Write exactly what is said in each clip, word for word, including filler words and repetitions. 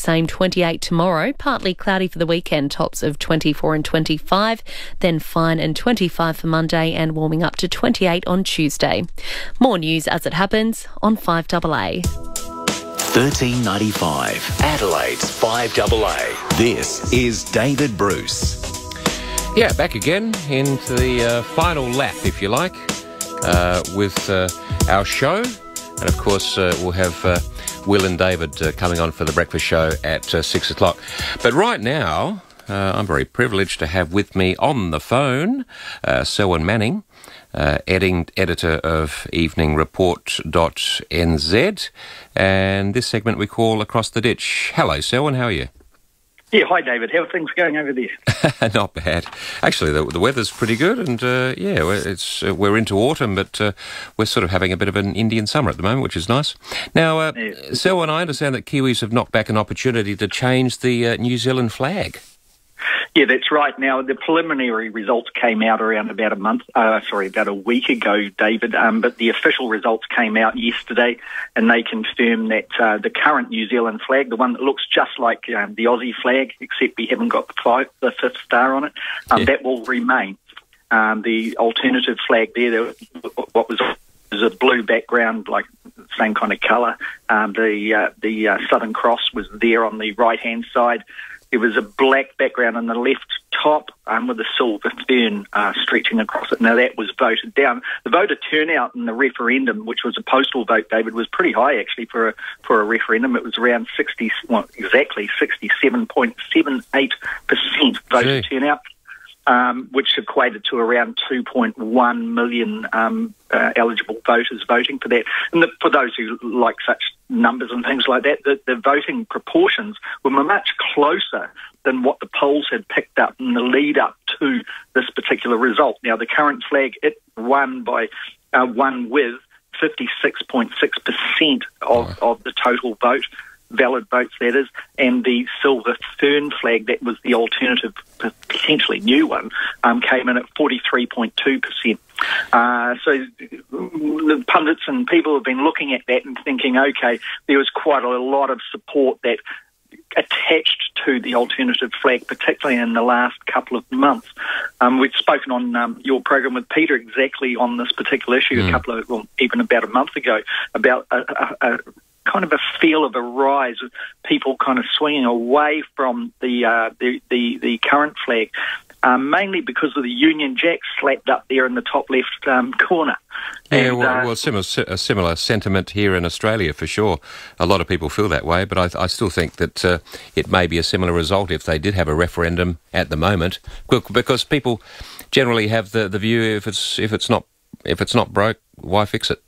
Same twenty-eight tomorrow, partly cloudy for the weekend, tops of twenty-four and twenty-five, then fine and twenty-five for Monday and warming up to twenty-eight on Tuesday. More news as it happens on five A A. thirteen ninety-five, Adelaide's five A A. This is David Bruce. Yeah, back again into the uh, final lap, if you like, uh, with uh, our show. And of course, uh, we'll have uh, Will and David uh, coming on for the breakfast show at uh, six o'clock. But right now, uh, I'm very privileged to have with me on the phone uh, Selwyn Manning, uh, edit- editor of Evening Report dot N Z, and this segment we call Across the Ditch. Hello, Selwyn, how are you? Yeah, hi David. How are things going over there? Not bad. Actually, the, the weather's pretty good, and uh, yeah, we're, it's uh, we're into autumn, but uh, we're sort of having a bit of an Indian summer at the moment, which is nice. Now, uh, yeah. Selwyn, I understand that Kiwis have knocked back an opportunity to change the uh, New Zealand flag. Yeah, that's right. Now, the preliminary results came out around about a month, uh, sorry, about a week ago, David, um, but the official results came out yesterday, and they confirmed that uh, the current New Zealand flag, the one that looks just like um, the Aussie flag, except we haven't got the, five, the fifth star on it, um, yeah. that will remain. Um, the alternative flag there, what was is a blue background, like same kind of colour. Um, the, uh, the uh, Southern Cross was there on the right-hand side. There was a black background on the left top um, with a silver fern uh, stretching across it. Now, that was voted down. The voter turnout in the referendum, which was a postal vote, David, was pretty high, actually, for a, for a referendum. It was around sixty, well, exactly sixty-seven point seven eight percent voter turnout, um, which equated to around two point one million um, uh, eligible voters voting for that. And the, for those who like such numbers and things like that, the, the voting proportions were much closer than what the polls had picked up in the lead up to this particular result. Now, the current flag, it won by uh, won with fifty-six point six percent of, of the total vote, valid votes that is, and the silver fern flag, that was the alternative, potentially new one, um, came in at forty-three point two percent. Uh, so the pundits and people have been looking at that and thinking, okay, there was quite a lot of support that attached to the alternative flag, particularly in the last couple of months. Um, we've spoken on um, your program with Peter exactly on this particular issue mm. a couple of, well, even about a month ago, about a, a, a kind of a feel of a rise of people kind of swinging away from the uh, the, the, the current flag, um, mainly because of the Union Jack slapped up there in the top left um, corner. And, yeah, well, uh, well similar, a similar sentiment here in Australia for sure. A lot of people feel that way, but I, I still think that uh, it may be a similar result if they did have a referendum at the moment, because people generally have the, the view if it's if it's not if it's not broke, why fix it?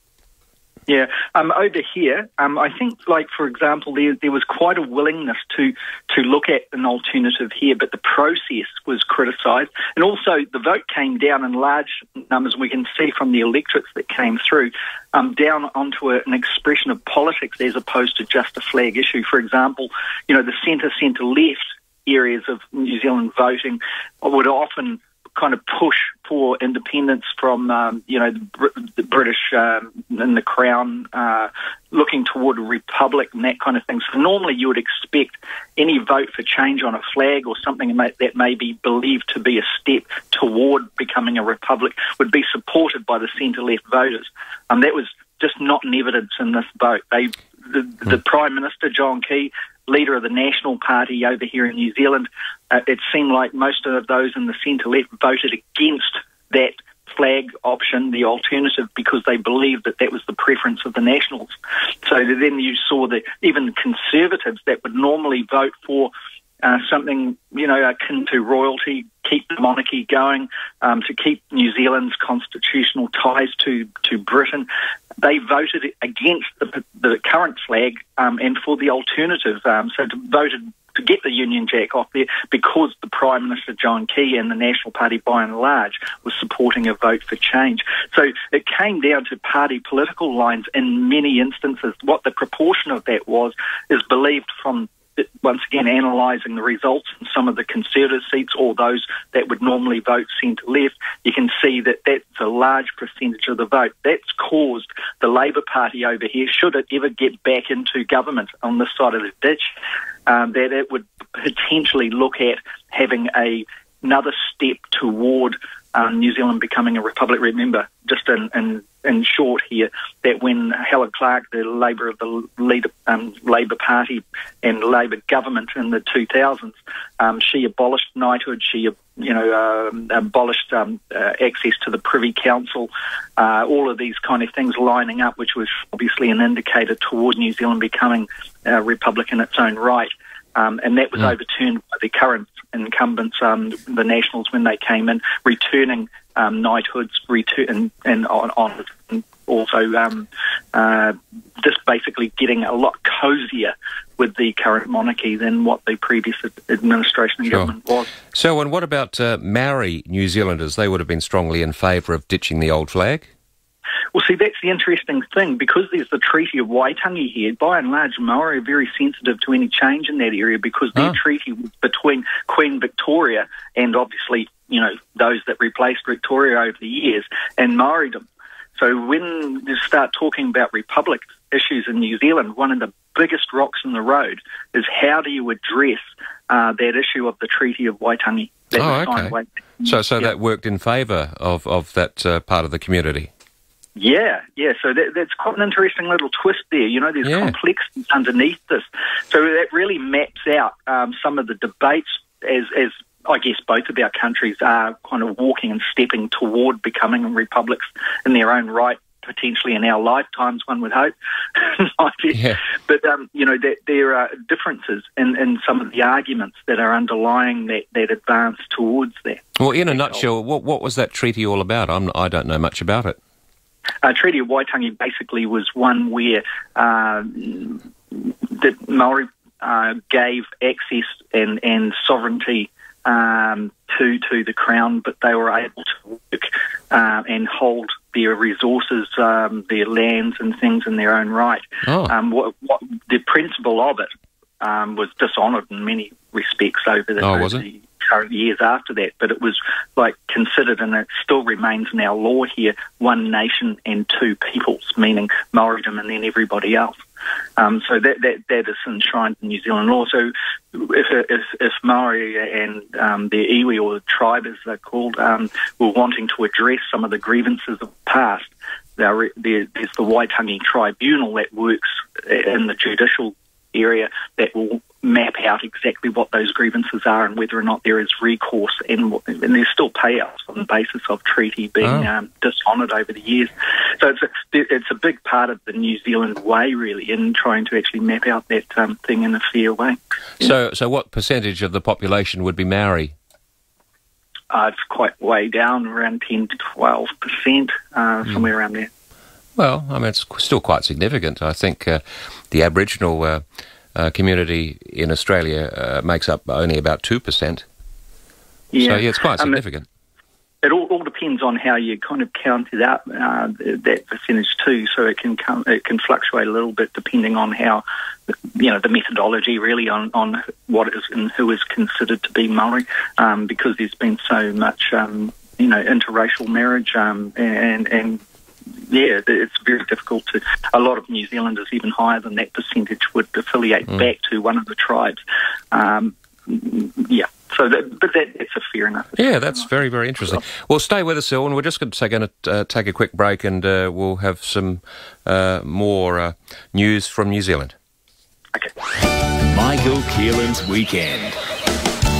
Yeah, um, over here, um, I think, like, for example, there, there was quite a willingness to, to look at an alternative here, but the process was criticised. And also, the vote came down in large numbers, we can see from the electorates that came through, um, down onto a, an expression of politics as opposed to just a flag issue. For example, you know, the centre, centre-left areas of New Zealand voting would often kind of push for independence from, um, you know, the, Br the British um, and the Crown, uh, looking toward a republic and that kind of thing. So normally you would expect any vote for change on a flag or something that may be believed to be a step toward becoming a republic would be supported by the centre-left voters. And um, that was just not in evidence in this vote. They, the, the mm. Prime Minister, John Key, leader of the National Party over here in New Zealand, uh, it seemed like most of those in the centre-left voted against that flag option, the alternative, because they believed that that was the preference of the Nationals. So then you saw that even Conservatives that would normally vote for uh, something, you know, akin to royalty, keep the monarchy going, um, to keep New Zealand's constitutional ties to, to Britain, they voted against the, the current flag um, and for the alternative. Um, so to, voted to get the Union Jack off there because the Prime Minister, John Key, and the National Party, by and large, was supporting a vote for change. So it came down to party political lines in many instances. What the proportion of that was is believed from, once again, analysing the results in some of the Conservative seats or those that would normally vote centre-left, you can see that that's a large percentage of the vote. That's caused the Labour Party over here, should it ever get back into government on this side of the ditch, um, that it would potentially look at having a, another step toward um, New Zealand becoming a Republic. Remember, just in, in, in short here, that when Helen Clark, the Labour of the leader, um, Labour Party and Labour government in the two thousands, um, she abolished knighthood, she abolished you know, um, abolished um, uh, access to the Privy Council, uh, all of these kind of things lining up, which was obviously an indicator toward New Zealand becoming a republic in its own right. Um, and that was mm. overturned by the current incumbents, um, the Nationals, when they came in, returning um, knighthoods, return and, and on, on and also um, uh, just basically getting a lot cosier with the current monarchy than what the previous administration and sure. government was. So, and what about uh, Maori New Zealanders? They would have been strongly in favour of ditching the old flag. Well, see, that's the interesting thing. Because there's the Treaty of Waitangi here, by and large, Maori are very sensitive to any change in that area because their oh. treaty was between Queen Victoria and, obviously, you know, those that replaced Victoria over the years, and Māoridom. So when you start talking about republic issues in New Zealand, one of the biggest rocks in the road is how do you address uh, that issue of the Treaty of Waitangi. That oh, okay. Waitangi. So, so yeah. that worked in favour of, of that uh, part of the community? Yeah, yeah. So that, that's quite an interesting little twist there. You know, there's yeah. complexity underneath this. So that really maps out um, some of the debates as, as I guess both of our countries are kind of walking and stepping toward becoming republics in their own right, potentially in our lifetimes, one would hope. yeah. But, um, you know, there, there are differences in, in some of the arguments that are underlying that, that advance towards that. Well, in a nutshell, what, what was that treaty all about? I'm, I don't know much about it. Uh, Treaty of Waitangi basically was one where uh, the Māori uh, gave access and, and sovereignty um, to to the Crown, but they were able to work uh, and hold their resources, um, their lands and things in their own right. Oh. Um, what, what the principle of it um, was dishonoured in many respects over the, oh, was it? the current years after that, but it was like considered, and it still remains in our law here, one nation and two peoples, meaning Māoridom and then everybody else. Um, so that, that that is enshrined in New Zealand law. So if, if, if Māori and um, their iwi, or tribe as they're called, um, were wanting to address some of the grievances of the past, there, there's the Waitangi Tribunal that works in the judicial area that will map out exactly what those grievances are and whether or not there is recourse, and, and there's still payouts on the basis of treaty being oh. um, dishonoured over the years. So it's a, it's a big part of the New Zealand way, really, in trying to actually map out that um, thing in a fair way. Yeah. So so what percentage of the population would be Maori? Uh, it's quite way down, around ten to twelve percent, uh, mm. somewhere around there. Well, I mean, it's still quite significant. I think uh, the Aboriginal Uh, Uh, community in Australia uh, makes up only about two percent. Yeah. So, yeah, it's quite significant. Um, it, it all, all depends on how you kind of count it up, uh, that percentage too, so it can come, it can fluctuate a little bit depending on how, you know, the methodology really on, on what is and who is considered to be Māori, um, because there's been so much, um, you know, interracial marriage um, and and yeah, it's very difficult to. A lot of New Zealanders, even higher than that percentage, would affiliate mm. back to one of the tribes. Um, yeah, so that, but that, that's a fair enough. Yeah, that's very, very interesting. Well, stay with us, Selwyn. We're just going to, going to uh, take a quick break, and uh, we'll have some uh, more uh, news from New Zealand. Okay. Michael Keelan's Weekend.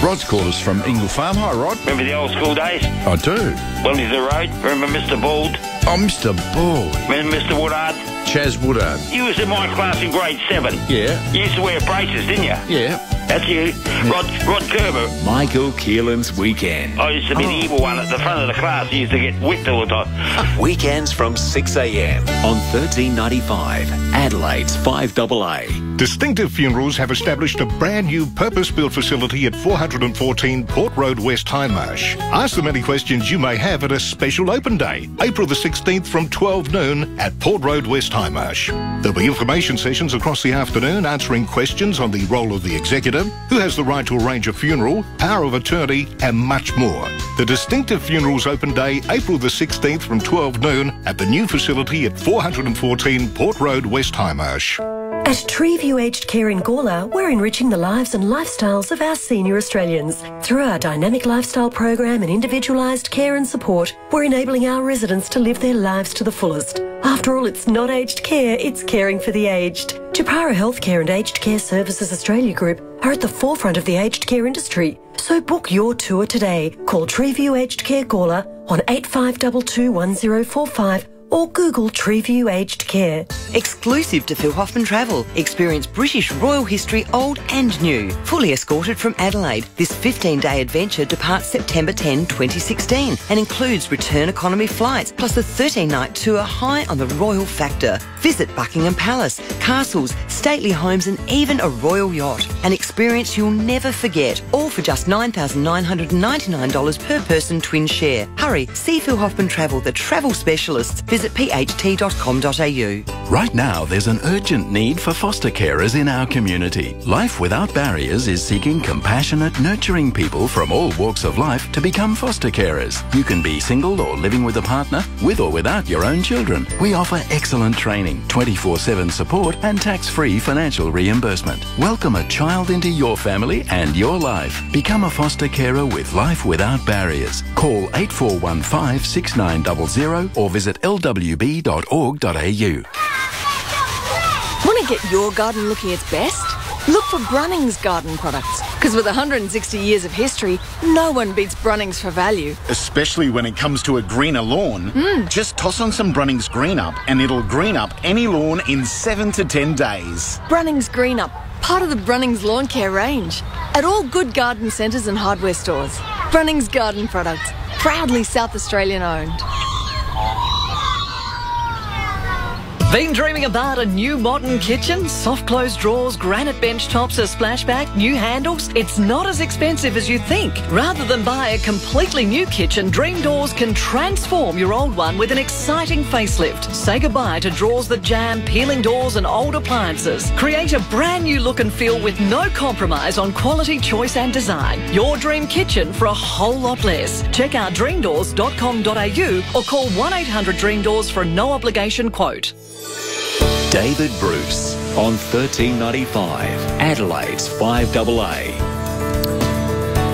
Rod's called us from Ingle Farm. Hi, Rod. Remember the old school days? I do. Willies the Road. Remember Mister Bald? Oh, Mister Bald. Remember Mister Woodard? Chaz Woodard. You was in my class in grade seven. Yeah. You used to wear braces, didn't you? Yeah. That's you. Yeah. Rod Rod Kerber. Michael Keelan's Weekend. I used to be oh. the evil one at the front of the class. I used to get whipped all the time. Weekends from six a m on thirteen ninety-five, Adelaide's five double A. Distinctive Funerals have established a brand new purpose-built facility at four hundred and fourteen Port Road, West Hindmarsh. Ask them any questions you may have at a special open day, April the sixteenth from twelve noon at Port Road, West Hindmarsh. There'll be information sessions across the afternoon answering questions on the role of the executor, who has the right to arrange a funeral, power of attorney and much more. The Distinctive Funerals open day, April the sixteenth from twelve noon at the new facility at four hundred and fourteen Port Road, West Hindmarsh. At Treeview Aged Care in Gawler, we're enriching the lives and lifestyles of our senior Australians. Through our dynamic lifestyle program and individualised care and support, we're enabling our residents to live their lives to the fullest. After all, it's not aged care, it's caring for the aged. Japara Healthcare and Aged Care Services Australia Group are at the forefront of the aged care industry. So book your tour today. Call Treeview Aged Care Gawler on eight five two two one zero four five or Google Treeview Aged Care. Exclusive to Phil Hoffman Travel. Experience British royal history, old and new. Fully escorted from Adelaide. This fifteen-day adventure departs September tenth, twenty sixteen and includes return economy flights plus a thirteen-night tour high on the royal factor. Visit Buckingham Palace, castles, stately homes and even a royal yacht. An experience you'll never forget. All for just nine thousand nine hundred ninety-nine dollars per person twin share. Hurry, see Phil Hoffman Travel, the travel specialists. Visit p h t dot com dot a u. Right now, there's an urgent need for foster carers in our community. Life Without Barriers is seeking compassionate, nurturing people from all walks of life to become foster carers. You can be single or living with a partner, with or without your own children. We offer excellent training, twenty-four seven support and tax-free financial reimbursement. Welcome a child into your family and your life. Become a foster carer with Life Without Barriers. Call eight four one five six nine zero zero or visit l w b dot org dot a u. Want to get your garden looking its best? Look for Brunnings Garden Products, because with one hundred sixty years of history, no one beats Brunnings for value. Especially when it comes to a greener lawn. Mm. Just toss on some Brunnings Green Up and it'll green up any lawn in seven to ten days. Brunnings Green Up, part of the Brunnings Lawn Care range. At all good garden centres and hardware stores. Brunnings Garden Products, proudly South Australian owned. Been dreaming about a new modern kitchen? Soft close drawers, granite bench tops, a splashback, new handles? It's not as expensive as you think. Rather than buy a completely new kitchen, Dream Doors can transform your old one with an exciting facelift. Say goodbye to drawers that jam, peeling doors and old appliances. Create a brand new look and feel with no compromise on quality, choice and design. Your dream kitchen for a whole lot less. Check out dream doors dot com dot a u or call one eight hundred dream doors for a no obligation quote. David Bruce on thirteen ninety-five, Adelaide's five double A.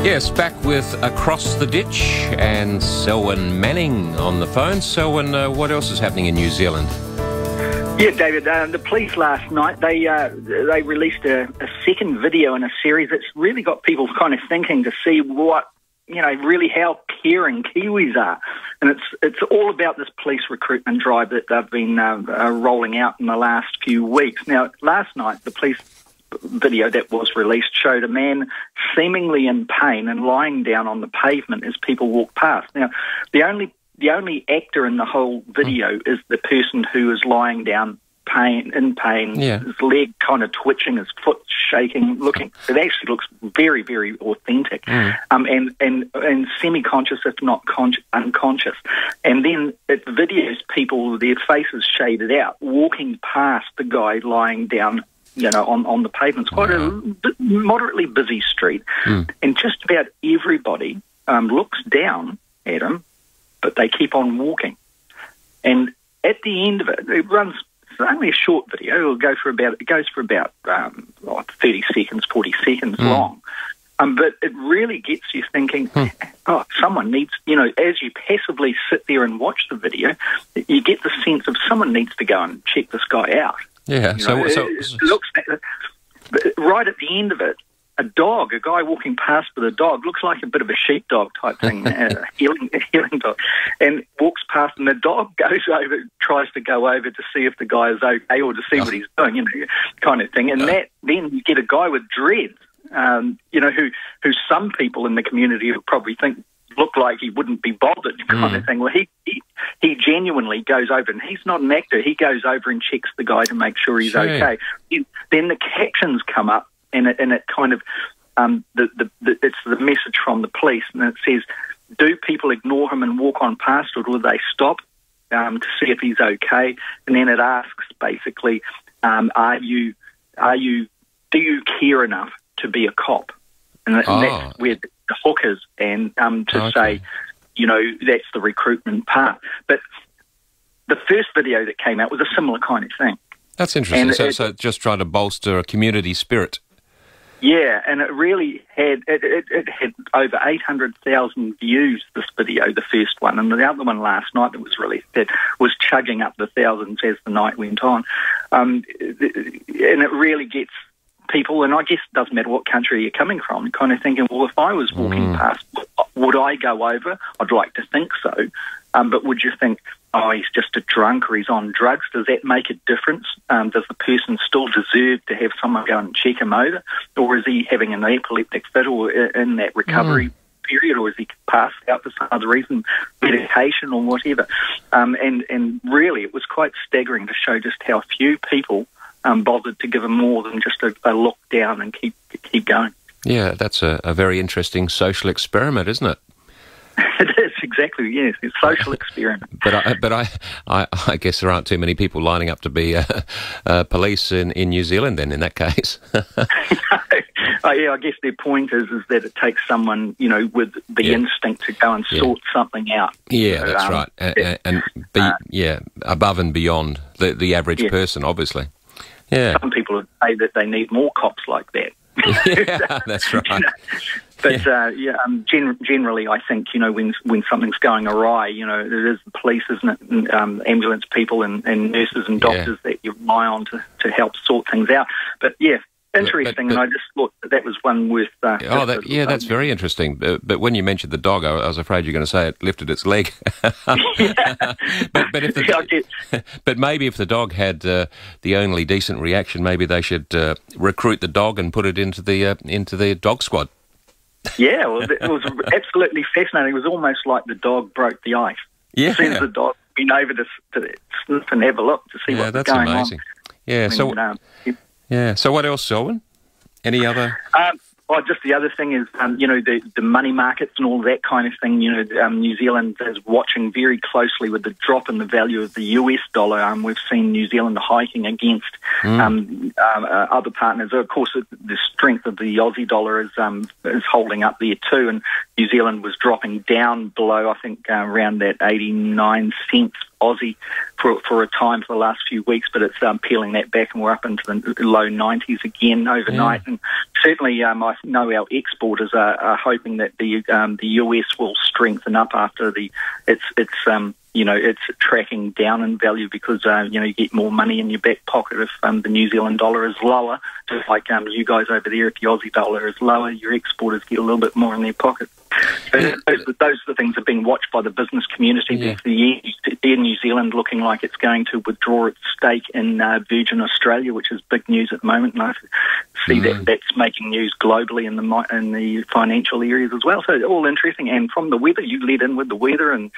Yes, back with Across the Ditch and Selwyn Manning on the phone. Selwyn, uh, what else is happening in New Zealand? Yeah, David, um, the police last night, they uh, they released a, a second video in a series that's really got people kind of thinking to see what, you know, really how caring Kiwis are. And it's it's all about this police recruitment drive that they've been uh, uh, rolling out in the last few weeks. Now, last night, the police video that was released showed a man seemingly in pain and lying down on the pavement as people walked past. Now, the only the only actor in the whole video is the person who is lying down pain in pain, yeah. His leg kind of twitching, his foot shaking, looking. It actually looks very, very authentic, mm. um, and and and semi-conscious, if not con unconscious. And then it videos people, their faces shaded out, walking past the guy lying down, you know, on on the pavement. It's quite wow. a moderately busy street, mm. and just about everybody um, looks down at him, but they keep on walking. And at the end of it, it runs. It's only a short video. It'll go for about, it goes for about um, oh, thirty seconds, forty seconds mm. long. Um, but it really gets you thinking, mm. oh, someone needs, you know, as you passively sit there and watch the video, you get the sense of someone needs to go and check this guy out. Yeah. You know, so, so it looks right at the end of it, a dog, a guy walking past with a dog, looks like a bit of a sheepdog type thing, a healing, a healing dog, and walks past, and the dog goes over, tries to go over to see if the guy is okay or to see what he's doing, you know, kind of thing. And that then you get a guy with dreads, um, you know, who, who some people in the community would probably think looked like he wouldn't be bothered, kind mm. of thing. Well, he, he he genuinely goes over, and he's not an actor. He goes over and checks the guy to make sure he's sure. okay. Then, then the captions come up. And it, and it kind of, um, the, the, the, it's the message from the police, and it says, do people ignore him and walk on past, or do they stop um, to see if he's okay? And then it asks, basically, um, are you, are you, do you care enough to be a cop? And, that, oh. and that's where the hook is, and um, to okay. say, you know, that's the recruitment part. But the first video that came out was a similar kind of thing. That's interesting. So, it, so just trying to bolster a community spirit. Yeah, and it really had, it, it, it had over eight hundred thousand views, this video, the first one, and the other one last night that was released, that was chugging up the thousands as the night went on. Um, and it really gets people, and I guess it doesn't matter what country you're coming from, kind of thinking, well, if I was walking mm. past, would I go over? I'd like to think so, um, but would you think, oh, he's just a drunk or he's on drugs? Does that make a difference? Um, does the person still deserve to have someone go and check him over? Or is he having an epileptic fit or in that recovery mm. period? Or is he passed out for some other reason, medication or whatever? Um, and, and really, it was quite staggering to show just how few people um, bothered to give him more than just a, a look down and keep, keep going. Yeah, that's a, a very interesting social experiment, isn't it? It is, exactly, yes. It's a social experiment. but I, but I, I, I guess there aren't too many people lining up to be uh, uh, police in, in New Zealand then, in that case. no. oh, yeah, I guess their point is is that it takes someone, you know, with the yeah. instinct to go and yeah. sort something out. Yeah, so, that's um, right. And, and be, uh, yeah, above and beyond the, the average yeah. person, obviously. Yeah. Some people would say that they need more cops like that. yeah, that's right. you know? But yeah, uh, yeah um, gen generally, I think you know when when something's going awry, you know it is the police, isn't it? And, um, ambulance people and, and nurses and doctors yeah. that you rely on to, to help sort things out. But yeah, interesting. But, but, and I just thought that was one worth. Uh, oh, that, yeah, that's um, very interesting. But, but when you mentioned the dog, I, I was afraid you're going to say it lifted its leg. yeah. But but if the, yeah, but maybe if the dog had uh, the only decent reaction, maybe they should uh, recruit the dog and put it into the uh, into the dog squad. Yeah, well, it was absolutely fascinating. It was almost like the dog broke the ice. Yeah. As soon as the dog went over to, to sniff and have a look to see yeah, what's going amazing. on. Yeah, that's amazing. Yeah, so, um, yeah. So what else, Selwyn? Any other... Um, Oh, just the other thing is, um, you know, the, the money markets and all that kind of thing, you know, um, New Zealand is watching very closely with the drop in the value of the U S dollar. Um, we've seen New Zealand hiking against mm. um, uh, other partners. Of course, the strength of the Aussie dollar is um, is holding up there too, and New Zealand was dropping down below, I think, uh, around that eighty-nine cents Aussie for for a time for the last few weeks, but it's um, peeling that back and we're up into the low nineties again overnight. Yeah. And certainly, um, I know our exporters are, are hoping that the um, the U S will strengthen up after the it's it's um you know it's tracking down in value because uh, you know you get more money in your back pocket if um, the New Zealand dollar is lower. Just like um you guys over there, if the Aussie dollar is lower, your exporters get a little bit more in their pocket. So yeah. those, those are the things that are being watched by the business community. Yeah. The year New Zealand looking like it's going to withdraw its stake in uh, Virgin Australia, which is big news at the moment. And I see mm. that that's making news globally in the in the financial areas as well. So all interesting. And from the weather, you led in with the weather and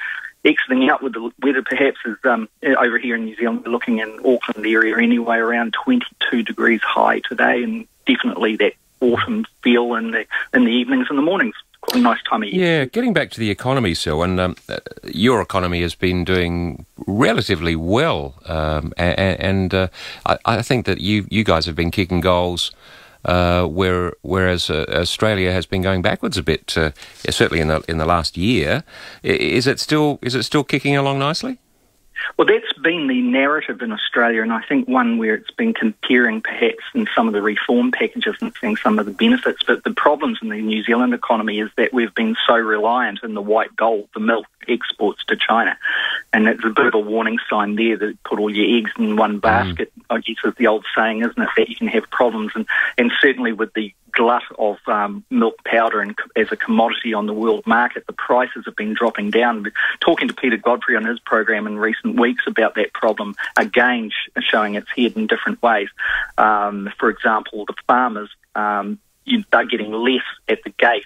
exiting out with the weather perhaps is um, over here in New Zealand. We're looking in Auckland area anyway, around twenty-two degrees high today, and definitely that autumn feel in the in the evenings and the mornings. Quite a nice time of year. Yeah, getting back to the economy, Selwyn, um, your economy has been doing relatively well, um, and, and uh, I, I think that you you guys have been kicking goals, uh, where, whereas uh, Australia has been going backwards a bit, uh, certainly in the in the last year. Is it still is it still kicking along nicely? Well, that's been the narrative in Australia, and I think one where it's been comparing perhaps in some of the reform packages and seeing some of the benefits. But the problems in the New Zealand economy is that we've been so reliant on the white gold, the milk exports to China. And it's a bit of a warning sign there that put all your eggs in one basket, mm. I guess is the old saying, isn't it, that you can have problems. And, and certainly with the glut of um, milk powder and as a commodity on the world market, the prices have been dropping down. But talking to Peter Godfrey on his program in recent weeks about that problem, again sh showing its head in different ways. Um, for example, the farmers, um, you, they're getting less at the gate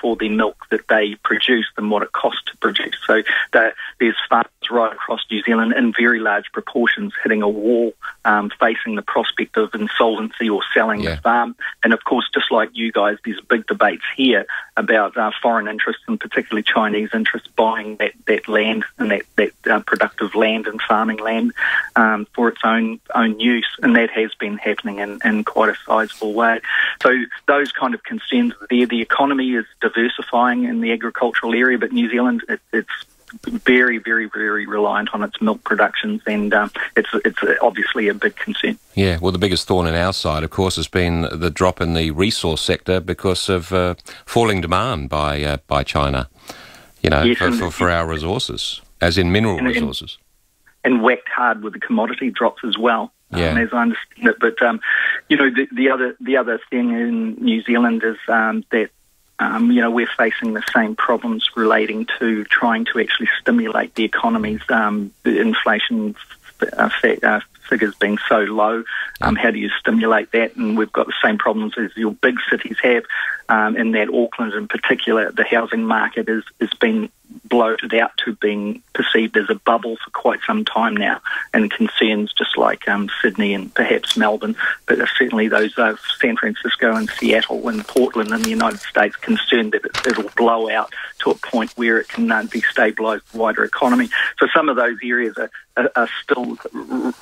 for the milk that they produce than what it costs to produce. So there's farmers right across New Zealand in very large proportions hitting a wall, um, facing the prospect of insolvency or selling yeah. the farm. And of course, just like you guys, there's big debates here about uh, foreign interests and particularly Chinese interests buying that, that land and that, that uh, productive land and farming land um, for its own own use. And that has been happening in, in quite a sizable way. So those kind of concerns there. The economy is diversifying in the agricultural area, but New Zealand, it, it's very, very, very reliant on its milk productions, and um, it's it's obviously a big concern. Yeah, well, the biggest thorn in our side, of course, has been the drop in the resource sector because of uh, falling demand by uh, by China, you know, yes, for, for, for our resources, as in mineral and, resources. And, and whacked hard with the commodity drops as well, yeah. um, as I understand it. But, um, you know, the, the, other, the other thing in New Zealand is um, that Um, you know, we're facing the same problems relating to trying to actually stimulate the economies, um, the inflation uh, uh, figures being so low. Um, how do you stimulate that? And we've got the same problems as your big cities have, um, in that Auckland in particular, the housing market is, is being bloated out to being perceived as a bubble for quite some time now, and concerns just like um, Sydney and perhaps Melbourne, but certainly those uh, San Francisco and Seattle and Portland in the United States concerned that it, it'll blow out to a point where it can uh, destabilise the wider economy. So some of those areas are, are, are still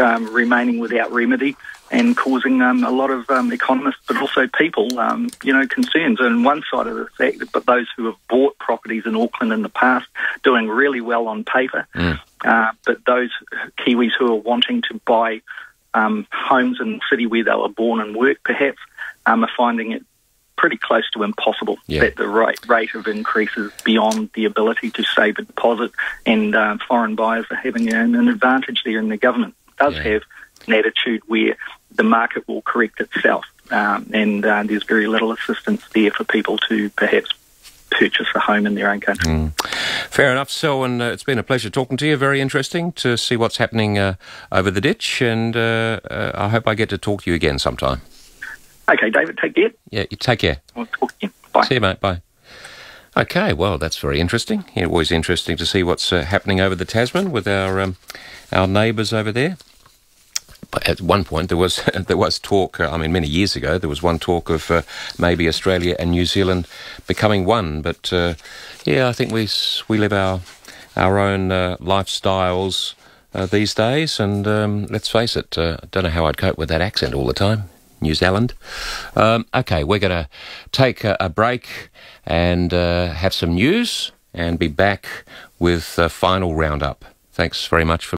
um, remaining without remedy and causing um, a lot of um, economists, but also people, um, you know, concerns. And one side of the fact, but those who have bought properties in Auckland in the past, doing really well on paper, mm. uh, but those Kiwis who are wanting to buy um, homes in the city where they were born and work, perhaps, um, are finding it pretty close to impossible, yeah. that the rate, rate of increase is beyond the ability to save a deposit, and uh, foreign buyers are having an, an advantage there, and the government does yeah. have an attitude where the market will correct itself, um, and uh, there's very little assistance there for people to perhaps purchase a home in their own country. Mm. Fair enough, Selwyn. Uh, it's been a pleasure talking to you. Very interesting to see what's happening uh, over the ditch, and uh, uh, I hope I get to talk to you again sometime. Okay, David, take care. Yeah, you take care. We'll talk again. Bye. See you, mate. Bye. Okay, well, that's very interesting. Yeah, always interesting to see what's uh, happening over the Tasman with our um, our neighbours over there. But at one point, there was there was talk. I mean, many years ago, there was one talk of uh, maybe Australia and New Zealand becoming one. But uh, yeah, I think we we live our our own uh, lifestyles uh, these days, and um, let's face it, uh, I don't know how I'd cope with that accent all the time. New Zealand. Um, okay, we're going to take a, a break and uh, have some news, and be back with a final roundup. Thanks very much for.